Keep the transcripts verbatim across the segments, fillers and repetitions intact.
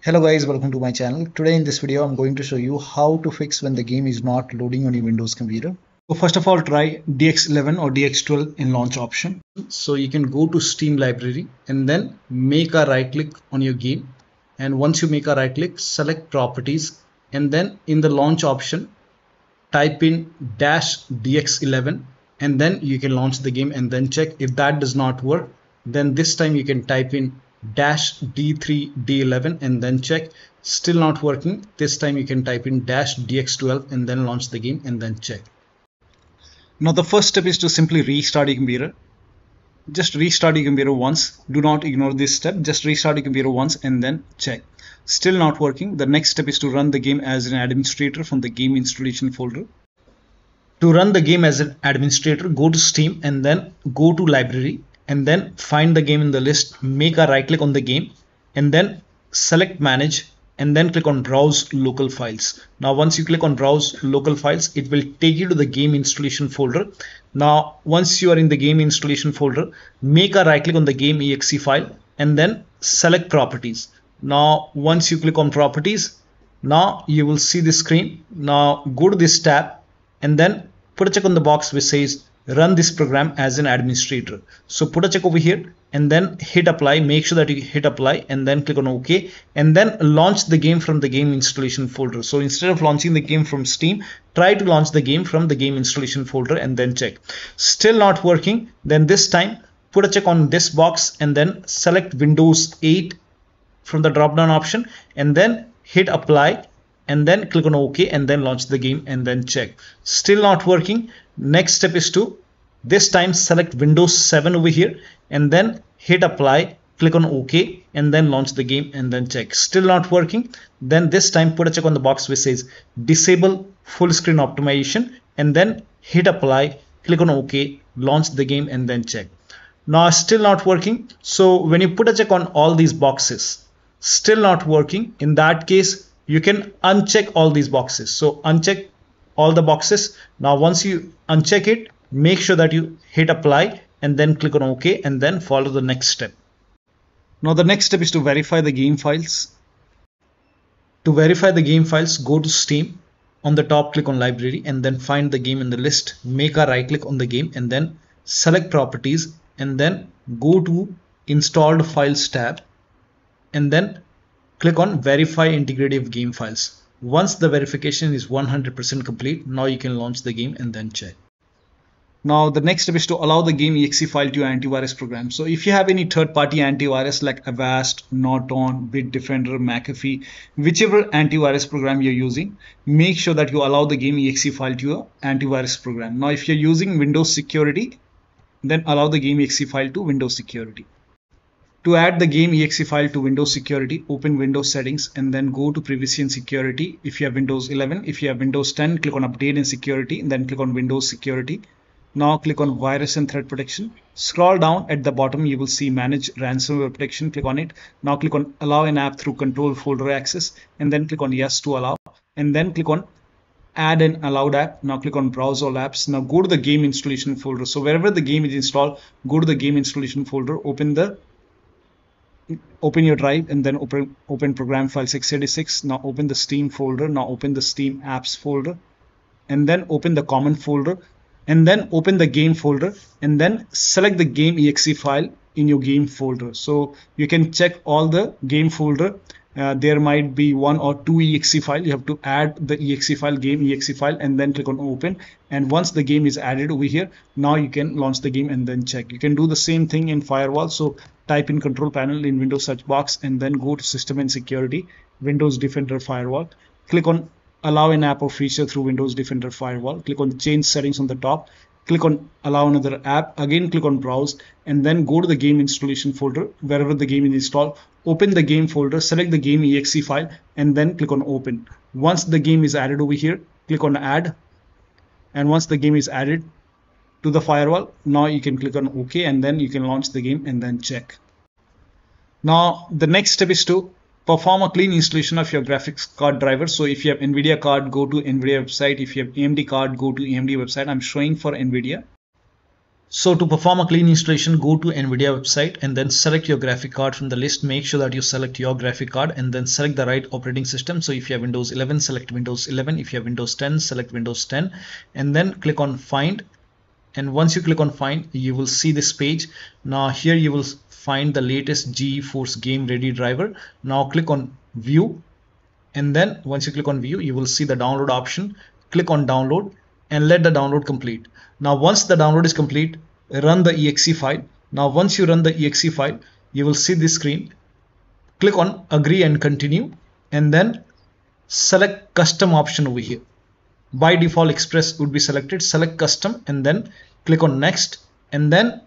Hello guys, welcome to my channel. Today in this video I'm going to show you how to fix when the game is not loading on your Windows computer. So first of all, try D X eleven or D X twelve in launch option. So you can go to Steam library and then make a right click on your game, and once you make a right click, select properties, and then in the launch option type in dash D X eleven and then you can launch the game and then check. If that does not work, then this time you can type in dash d three d eleven and then check. Still not working. This time you can type in dash d x twelve and then launch the game and then check. Now the first step is to simply restart your computer. Just restart your computer once. Do not ignore this step. Just restart your computer once and then check. Still not working. The next step is to run the game as an administrator from the game installation folder. To run the game as an administrator, go to Steam and then go to library and then find the game in the list, make a right click on the game and then select manage and then click on browse local files. Now once you click on browse local files, it will take you to the game installation folder. Now once you are in the game installation folder, make a right click on the game E X E file and then select properties. Now once you click on properties, now you will see this screen. Now go to this tab and then put a check on the box which says run this program as an administrator. So put a check over here and then hit apply. Make sure that you hit apply and then click on OK and then launch the game from the game installation folder. So instead of launching the game from Steam, try to launch the game from the game installation folder and then check. Still not working. Then this time put a check on this box and then select Windows eight from the drop down option and then hit apply and then click on OK and then launch the game and then check. Still not working. Next step is to this time select Windows seven over here and then hit apply, click on OK and then launch the game and then check. Still not working. Then this time put a check on the box which says disable full screen optimization and then hit apply, click on OK, launch the game and then check. Now still not working. So when you put a check on all these boxes, still not working, in that case you can uncheck all these boxes. So uncheck all the boxes. Now once you uncheck it, make sure that you hit apply and then click on OK and then follow the next step. Now the next step is to verify the game files. To verify the game files, go to Steam. On the top, click on library and then find the game in the list. Make a right click on the game and then select properties and then go to installed files tab and then click on verify integrative game files. Once the verification is one hundred percent complete, now you can launch the game and then check. Now the next step is to allow the game E X E file to your antivirus program. So if you have any third-party antivirus like Avast, Norton, Bitdefender, McAfee, whichever antivirus program you're using, make sure that you allow the game E X E file to your antivirus program. Now if you're using Windows Security, then allow the game E X E file to Windows Security. To add the game E X E file to Windows Security, open Windows settings and then go to privacy and security if you have Windows eleven. If you have Windows ten, click on update and security and then click on Windows Security. Now click on virus and threat protection. Scroll down at the bottom, you will see manage ransomware protection. Click on it. Now click on allow an app through control folder access and then click on yes to allow and then click on add an allowed app. Now click on browse all apps. Now go to the game installation folder. So wherever the game is installed, go to the game installation folder, open the open your drive and then open open program file six eighty-six. Now open the Steam folder. Now open the Steam apps folder and then open the common folder and then open the game folder and then select the game E X E file in your game folder. So you can check all the game folder. Uh, there might be one or two E X E file. You have to add the E X E file, game E X E file, and then click on open. And once the game is added over here, now you can launch the game and then check. You can do the same thing in firewall. So type in control panel in Windows search box and then go to system and security, Windows Defender Firewall. Click on allow an app or feature through Windows Defender Firewall. Click on change settings on the top. Click on allow another app. Again, click on browse and then go to the game installation folder. Wherever the game is installed, open the game folder, select the game E X E file and then click on open. Once the game is added over here, click on add. And once the game is added to the firewall, now you can click on OK and then you can launch the game and then check. Now the next step is to perform a clean installation of your graphics card driver. So if you have NVIDIA card, go to NVIDIA website. If you have A M D card, go to A M D website. I'm showing for NVIDIA. So to perform a clean installation, go to NVIDIA website and then select your graphic card from the list. Make sure that you select your graphic card and then select the right operating system. So if you have Windows eleven, select Windows eleven. If you have Windows ten, select Windows ten, and then click on Find. And once you click on Find, you will see this page. Now here you will find the latest GeForce Game Ready driver. Now click on View, and then once you click on View, you will see the download option. Click on Download and let the download complete. Now once the download is complete, run the E X E file. Now once you run the E X E file, you will see this screen. Click on Agree and Continue, and then select Custom option over here. By default, Express would be selected. Select Custom and then click on Next, and then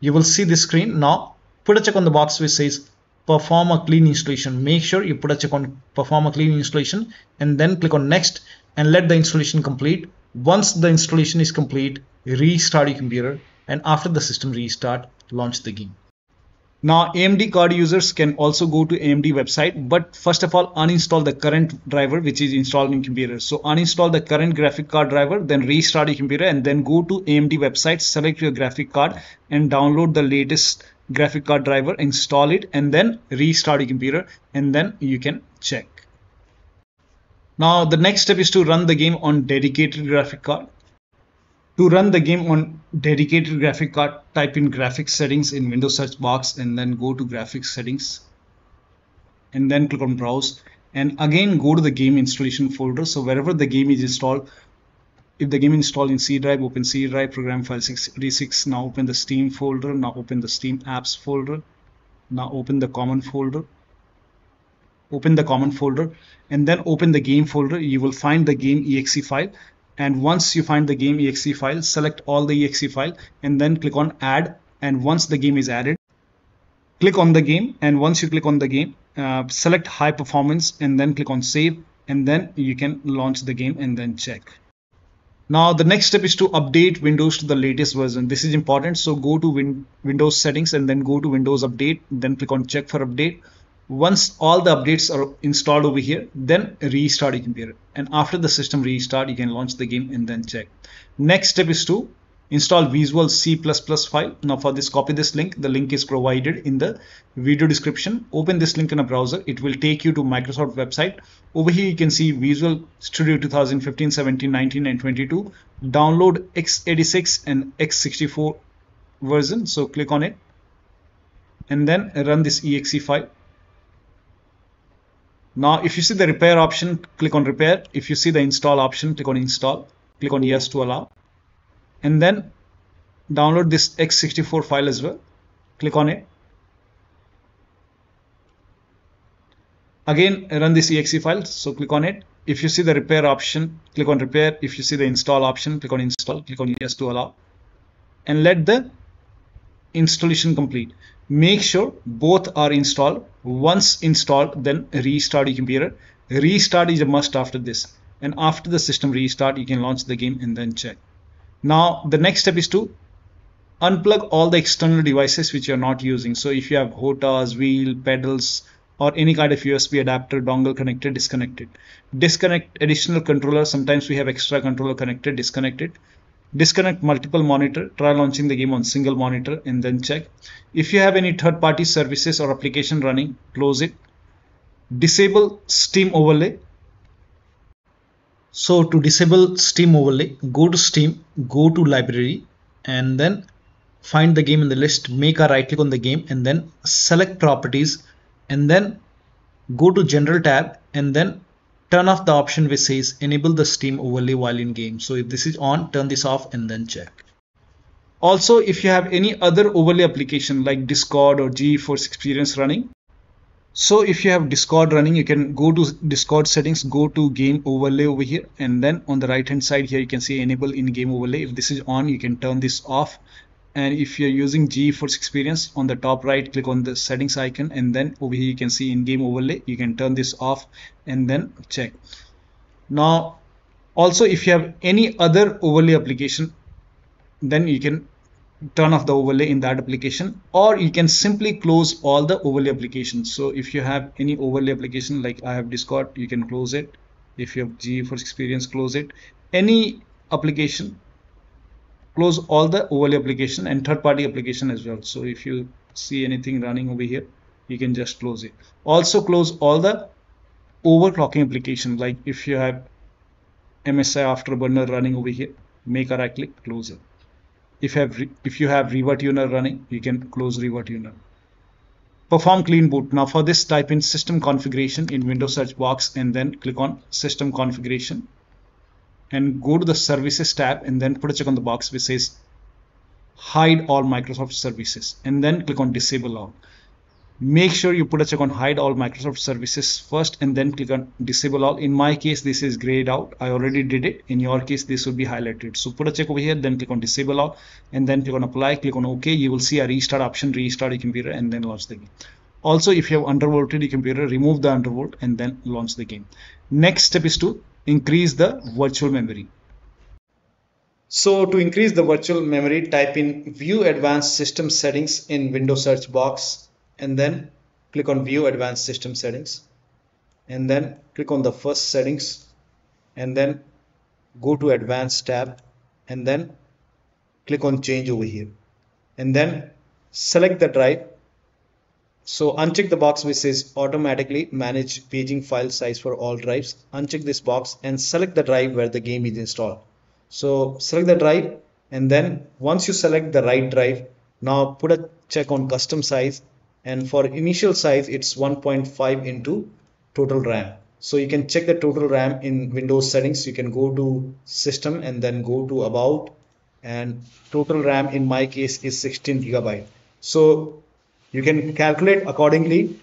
you will see this screen. Now put a check on the box which says Perform a clean installation. Make sure you put a check on Perform a clean installation and then click on Next and let the installation complete. Once the installation is complete, restart your computer, and after the system restart, launch the game. Now A M D card users can also go to A M D website, but first of all uninstall the current driver which is installed in computer. So uninstall the current graphic card driver, then restart your computer, and then go to A M D website, select your graphic card and download the latest graphic card driver, install it, and then restart your computer, and then you can check. Now the next step is to run the game on dedicated graphic card. To run the game on dedicated graphic card, type in graphics settings in Windows search box and then go to graphics settings and then click on browse, and again go to the game installation folder. So wherever the game is installed, if the game is installed in C drive, open C drive, program file six thirty-six. Now open the Steam folder, now open the Steam apps folder, now open the common folder, open the common folder, and then open the game folder. You will find the game E X E file. And once you find the game E X E file, select all the E X E file and then click on Add. And once the game is added, click on the game. And once you click on the game, uh, select High Performance and then click on Save. And then you can launch the game and then check. Now the next step is to update Windows to the latest version. This is important. So go to Win Windows settings and then go to Windows Update. Then click on Check for Update. Once all the updates are installed over here, then restart your computer, and after the system restart you can launch the game and then check. Next step is to install Visual C plus plus file. Now for this, copy this link. The link is provided in the video description. Open this link in a browser. It will take you to Microsoft website. Over here you can see Visual Studio two thousand fifteen, seventeen, nineteen and twenty-two. Download x eighty-six and x sixty-four version. So click on it and then run this E X E file. Now if you see the repair option, click on repair. If you see the install option, click on install. Click on yes to allow. And then download this x sixty-four file as well. Click on it. Again run this E X E file, so click on it. If you see the repair option, click on repair. If you see the install option, click on install. Click on yes to allow. And let the installation complete. Make sure both are installed. Once installed, then restart your computer. Restart is a must after this, and after the system restart you can launch the game and then check. Now the next step is to unplug all the external devices which you are not using. So if you have HOTAS, wheel, pedals, or any kind of U S B adapter, dongle connected, disconnected. Disconnect additional controller. Sometimes we have extra controller connected, disconnected. Disconnect multiple monitor. Try launching the game on single monitor and then check. If you have any third-party services or application running, close it. Disable Steam overlay. So to disable Steam overlay, go to Steam, go to library, and then find the game in the list. Make a right click on the game and then select properties, and then go to general tab and then turn off the option which says enable the Steam overlay while in game. So if this is on, turn this off and then check. Also, if you have any other overlay application like Discord or GeForce Experience running. So if you have Discord running, you can go to Discord settings, go to game overlay over here, and then on the right hand side here you can see enable in-game overlay. If this is on, you can turn this off. And if you're using GeForce Experience, on the top right, click on the settings icon, and then over here you can see in-game overlay. You can turn this off and then check. Now, also if you have any other overlay application, then you can turn off the overlay in that application, or you can simply close all the overlay applications. So if you have any overlay application, like I have Discord, you can close it. If you have GeForce Experience, close it. Any application close all the overlay application and third-party application as well. So if you see anything running over here, you can just close it. Also close all the overclocking application, like if you have M S I Afterburner running over here, make a right click, close it. If you have, if you have Rivatuner running, you can close Rivatuner. Perform clean boot. Now for this, type in system configuration in Windows search box and then click on system configuration and go to the services tab and then put a check on the box which says hide all Microsoft services and then click on disable all. Make sure you put a check on hide all Microsoft services first and then click on disable all. In my case, this is grayed out. I already did it. In your case, this would be highlighted. So put a check over here, then click on disable all and then click on apply, click on OK. You will see a restart option, restart your computer and then launch the game. Also, if you have undervolted your computer, remove the undervolt and then launch the game. Next step is to increase the virtual memory. So to increase the virtual memory, type in view advanced system settings in Windows search box and then click on view advanced system settings and then click on the first settings and then go to advanced tab and then click on change over here and then select the drive. So uncheck the box which says automatically manage paging file size for all drives. Uncheck this box and select the drive where the game is installed. So select the drive and then once you select the right drive, now put a check on custom size. And for initial size, it's one point five into total RAM. So you can check the total RAM in Windows settings. You can go to system and then go to about, and total RAM in my case is sixteen gigabyte. So you can calculate accordingly.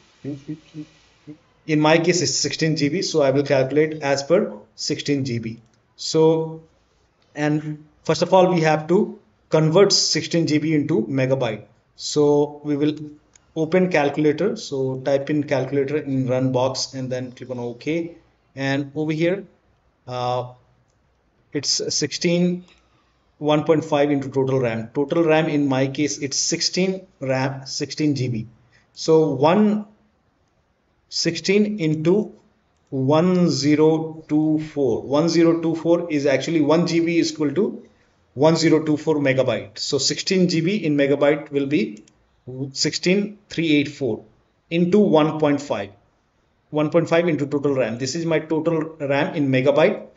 In my case, it's sixteen G B. So I will calculate as per sixteen G B. So, and first of all, we have to convert sixteen G B into megabyte. So we will open calculator. So type in calculator in run box and then click on OK. And over here, uh, it's sixteen, one point five into total RAM. Total RAM in my case, it's sixteen RAM, sixteen G B. So one sixteen into one thousand twenty-four. one thousand twenty-four is actually one G B is equal to one thousand twenty-four megabyte. So sixteen G B in megabyte will be sixteen thousand three hundred eighty-four into one point five, one point five into total RAM. This is my total RAM in megabyte.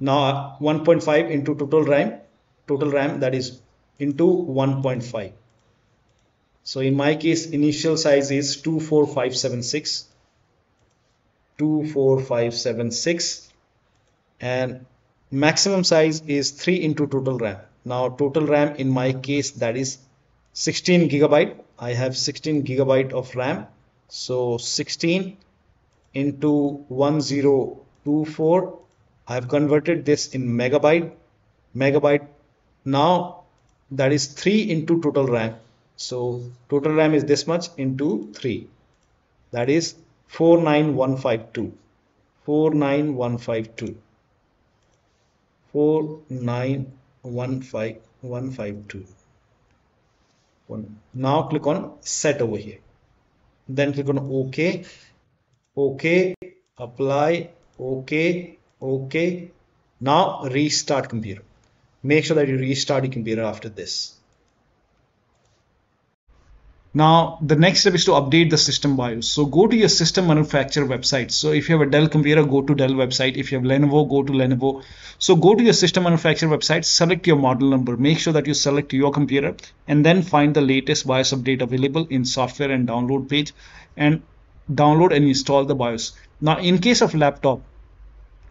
Now one point five into total RAM, total RAM that is into one point five. So in my case, initial size is two four five seven six, two four five seven six, and maximum size is three into total RAM. Now total RAM in my case, that is sixteen gigabyte. I have sixteen gigabyte of RAM. So sixteen into one thousand twenty-four. I have converted this in megabyte. Megabyte. Now that is three into total RAM. So total RAM is this much into three. That is four nine one five two. four nine one five two. four nine one five one five two. Now click on set over here, then click on OK, OK, apply, OK, OK. Now restart computer. Make sure that you restart your computer after this. Now the next step is to update the system BIOS. So go to your system manufacturer website. So if you have a Dell computer, go to Dell website. If you have Lenovo, go to Lenovo. So go to your system manufacturer website, select your model number. Make sure that you select your computer and then find the latest BIOS update available in software and download page and download and install the BIOS. Now in case of laptop,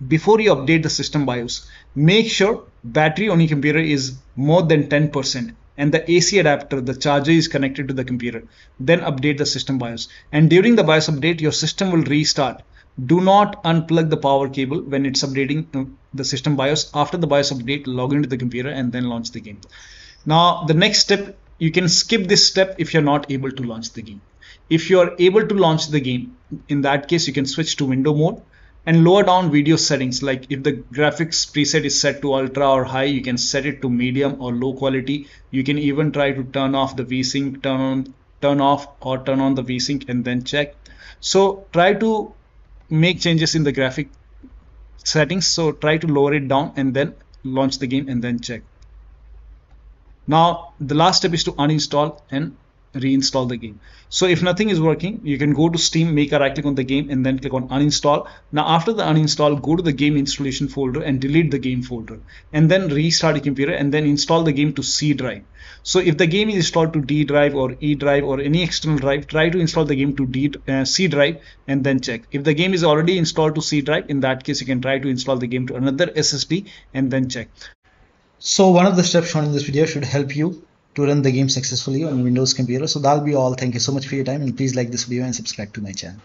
before you update the system BIOS, make sure battery on your computer is more than ten percent. And the A C adapter, the charger is connected to the computer. Then update the system BIOS. And during the BIOS update, your system will restart. Do not unplug the power cable when it's updating the system BIOS. After the BIOS update, log into the computer and then launch the game. Now, the next step, you can skip this step if you're not able to launch the game. If you're able to launch the game, in that case, you can switch to window mode and lower down video settings. Like if the graphics preset is set to ultra or high, you can set it to medium or low quality. You can even try to turn off the VSync, turn on, turn off or turn on the VSync and then check. So try to make changes in the graphic settings. So try to lower it down and then launch the game and then check. Now the last step is to uninstall and reinstall the game. So if nothing is working, you can go to Steam, make a right click on the game and then click on uninstall. Now after the uninstall, go to the game installation folder and delete the game folder and then restart your computer and then install the game to C drive. So if the game is installed to D drive or E drive or any external drive, try to install the game to D, uh, C drive and then check. If the game is already installed to C drive, in that case you can try to install the game to another S S D and then check. So one of the steps shown in this video should help you to run the game successfully on Windows computer. So that'll be all. Thank you so much for your time and please like this video and subscribe to my channel.